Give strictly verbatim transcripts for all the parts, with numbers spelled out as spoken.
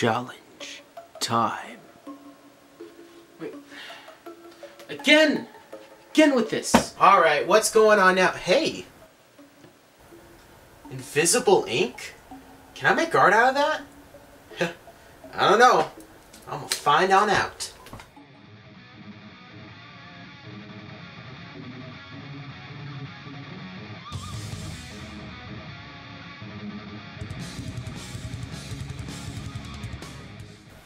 Challenge time. Wait. Again! Again with this! Alright, what's going on now? Hey! Invisible ink? Can I make art out of that? I don't know. I'm gonna find on out.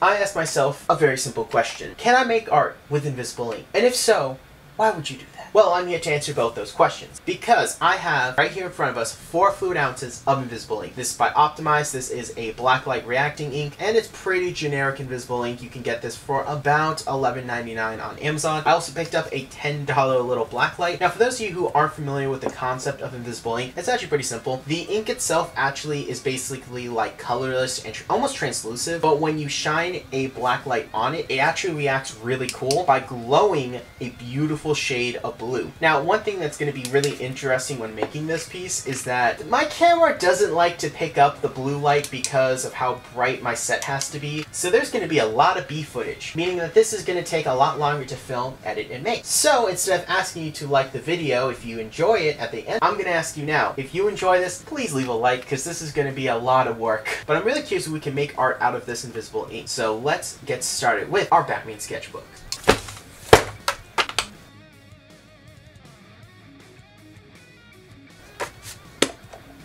I asked myself a very simple question. Can I make art with invisible ink? And if so, why would you do that? Well, I'm here to answer both those questions, because I have right here in front of us four fluid ounces of invisible ink. This is by Opticz. This is a black light reacting ink, and it's pretty generic invisible ink. You can get this for about eleven ninety-nine on Amazon. I also picked up a ten dollar little black light. Now, for those of you who aren't familiar with the concept of invisible ink, it's actually pretty simple. The ink itself actually is basically like colorless and tr almost translucent, but when you shine a black light on it, it actually reacts really cool by glowing a beautiful shade of blue. Now, one thing that's going to be really interesting when making this piece is that my camera doesn't like to pick up the blue light because of how bright my set has to be, so there's going to be a lot of B footage, meaning that this is going to take a lot longer to film, edit, and make. So instead of asking you to like the video if you enjoy it at the end, I'm going to ask you now, if you enjoy this, please leave a like, because this is going to be a lot of work. But I'm really curious if we can make art out of this invisible ink. So let's get started with our Batman sketchbook.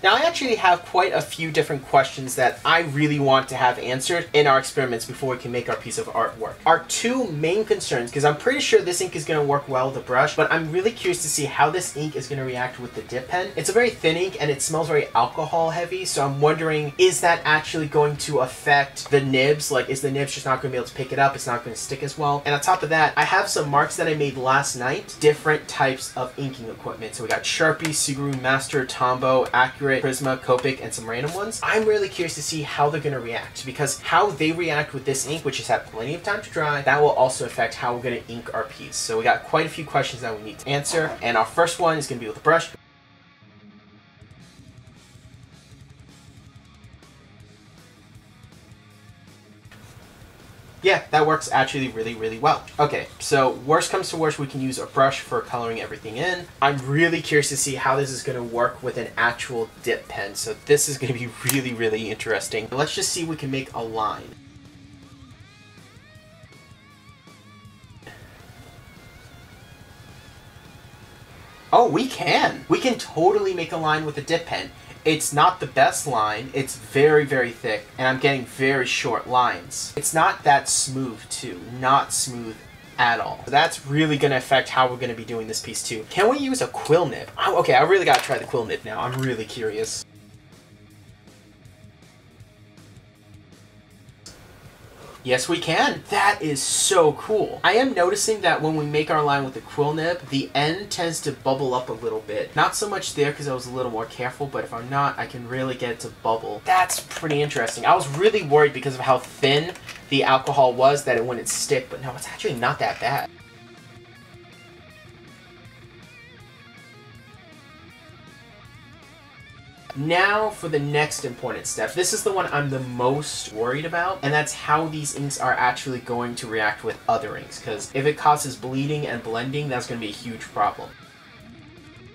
Now, I actually have quite a few different questions that I really want to have answered in our experiments before we can make our piece of artwork. Our two main concerns, because I'm pretty sure this ink is going to work well with a brush, but I'm really curious to see how this ink is going to react with the dip pen. It's a very thin ink and it smells very alcohol heavy, so I'm wondering, is that actually going to affect the nibs? Like, is the nibs just not going to be able to pick it up? It's not going to stick as well. And on top of that, I have some marks that I made last night, different types of inking equipment. So we got Sharpie, Sugru, Master, Tombow, Acrux, Prisma, Copic, and some random ones. I'm really curious to see how they're going to react, because how they react with this ink, which has had plenty of time to dry, that will also affect how we're going to ink our piece. So we got quite a few questions that we need to answer, and our first one is going to be with a brush. Yeah, that works actually really, really well. Okay, so worst comes to worst, we can use a brush for coloring everything in. I'm really curious to see how this is going to work with an actual dip pen, so this is going to be really, really interesting. Let's just see if we can make a line. Oh, we can! We can totally make a line with a dip pen. It's not the best line, it's very, very thick, and I'm getting very short lines. It's not that smooth too, not smooth at all. So that's really gonna affect how we're gonna be doing this piece too. Can we use a quill nib? Oh, okay, I really gotta try the quill nib now, I'm really curious. Yes, we can. That is so cool. I am noticing that when we make our line with the quill nib, the end tends to bubble up a little bit. Not so much there because I was a little more careful, but if I'm not, I can really get it to bubble. That's pretty interesting. I was really worried because of how thin the alcohol was that it wouldn't stick, but no, it's actually not that bad. Now for the next important step. This is the one I'm the most worried about, and that's how these inks are actually going to react with other inks, because if it causes bleeding and blending, that's going to be a huge problem.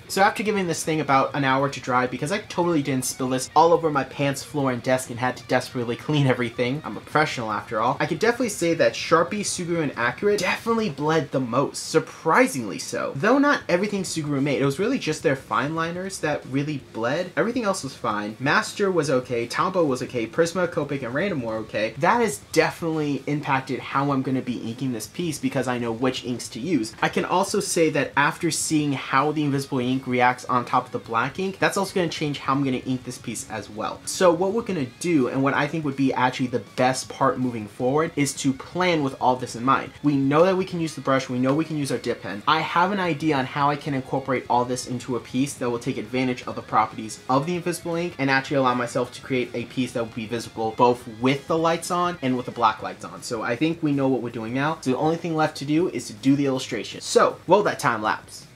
So after giving this thing about an hour to dry, because I totally didn't spill this all over my pants, floor, and desk and had to desperately clean everything, I'm a professional after all, I could definitely say that Sharpie, Sugru, and Acrux definitely bled the most, surprisingly so. Though not everything Sugru made, it was really just their fine liners that really bled. Everything else was fine. Master was okay, Tombow was okay, Prisma, Copic, and Random were okay. That has definitely impacted how I'm going to be inking this piece because I know which inks to use. I can also say that after seeing how the invisible ink reacts on top of the black ink, that's also going to change how I'm going to ink this piece as well. So what we're going to do, and what I think would be actually the best part moving forward, is to plan with all this in mind. We know that we can use the brush, we know we can use our dip pen. I have an idea on how I can incorporate all this into a piece that will take advantage of the properties of the invisible ink and actually allow myself to create a piece that will be visible both with the lights on and with the black lights on. So I think we know what we're doing now. So the only thing left to do is to do the illustration. So roll that time lapse.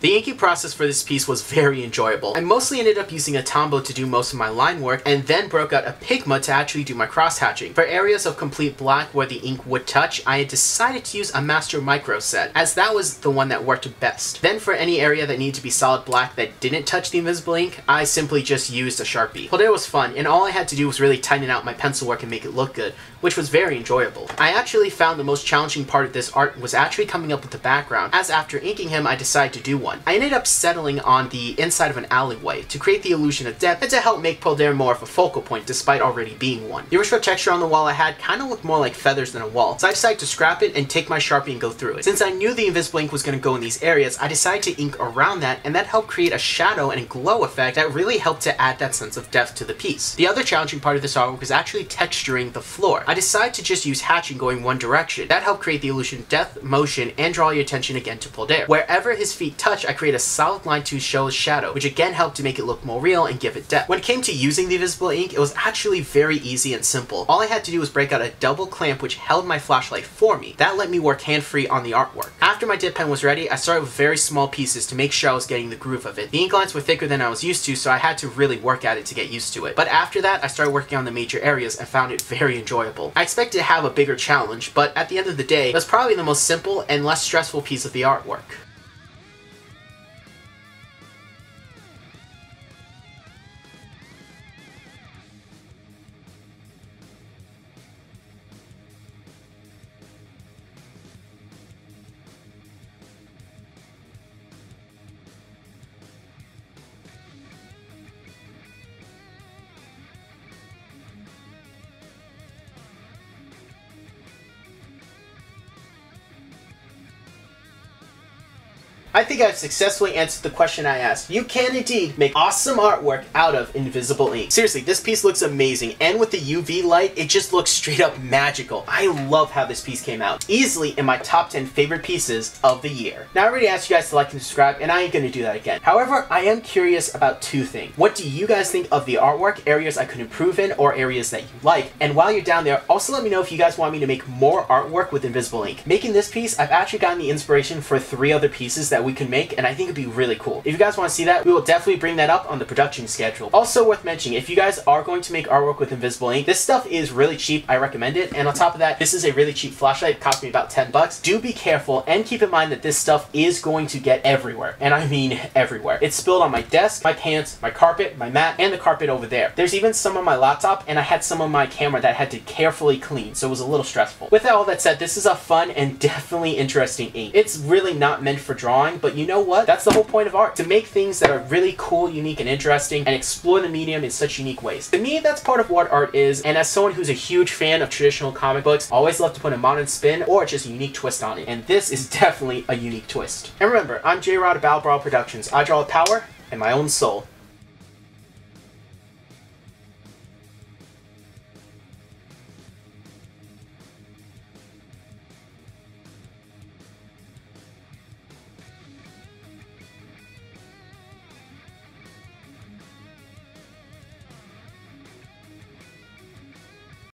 The inking process for this piece was very enjoyable. I mostly ended up using a Tombow to do most of my line work, and then broke out a Pigma to actually do my cross-hatching. For areas of complete black where the ink would touch, I had decided to use a Master micro set, as that was the one that worked best. Then for any area that needed to be solid black that didn't touch the invisible ink, I simply just used a Sharpie. Poldeer was fun, and all I had to do was really tighten out my pencil work and make it look good, which was very enjoyable. I actually found the most challenging part of this art was actually coming up with the background, as after inking him, I decided to do one. I ended up settling on the inside of an alleyway to create the illusion of depth and to help make Poldeer more of a focal point despite already being one. The original texture on the wall I had kind of looked more like feathers than a wall, so I decided to scrap it and take my Sharpie and go through it. Since I knew the invisible ink was going to go in these areas, I decided to ink around that, and that helped create a shadow and a glow effect that really helped to add that sense of depth to the piece. The other challenging part of this artwork was actually texturing the floor. I decided to just use hatching going one direction. That helped create the illusion of depth, motion, and draw your attention again to Poldeer. Wherever his feet touch, I create a solid line to show his shadow, which again helped to make it look more real and give it depth. When it came to using the invisible ink, it was actually very easy and simple. All I had to do was break out a double clamp which held my flashlight for me. That let me work hand-free on the artwork. After my dip pen was ready, I started with very small pieces to make sure I was getting the groove of it. The ink lines were thicker than I was used to, so I had to really work at it to get used to it. But after that, I started working on the major areas and found it very enjoyable. I expected to have a bigger challenge, but at the end of the day, it was probably the most simple and less stressful piece of the artwork. I think I've successfully answered the question I asked. You can indeed make awesome artwork out of invisible ink. Seriously, this piece looks amazing, and with the U V light, it just looks straight up magical. I love how this piece came out. Easily in my top ten favorite pieces of the year. Now I already asked you guys to like and subscribe, and I ain't gonna do that again. However, I am curious about two things. What do you guys think of the artwork, areas I could improve in, or areas that you like? And while you're down there, also let me know if you guys want me to make more artwork with invisible ink. Making this piece, I've actually gotten the inspiration for three other pieces that we can make, and I think it'd be really cool. If you guys want to see that, we will definitely bring that up on the production schedule. Also worth mentioning, if you guys are going to make artwork with invisible ink, this stuff is really cheap. I recommend it. And on top of that, this is a really cheap flashlight. It cost me about ten bucks. Do be careful and keep in mind that this stuff is going to get everywhere. And I mean everywhere. It spilled on my desk, my pants, my carpet, my mat, and the carpet over there. There's even some on my laptop, and I had some on my camera that I had to carefully clean, so it was a little stressful. With all that said, this is a fun and definitely interesting ink. It's really not meant for drawing, but you know what? That's the whole point of art, to make things that are really cool, unique, and interesting, and explore the medium in such unique ways. To me, that's part of what art is, and as someone who's a huge fan of traditional comic books, always love to put a modern spin or just a unique twist on it, and this is definitely a unique twist. And remember, I'm J Rod of Battle Brawler Productions. I draw with power and my own soul.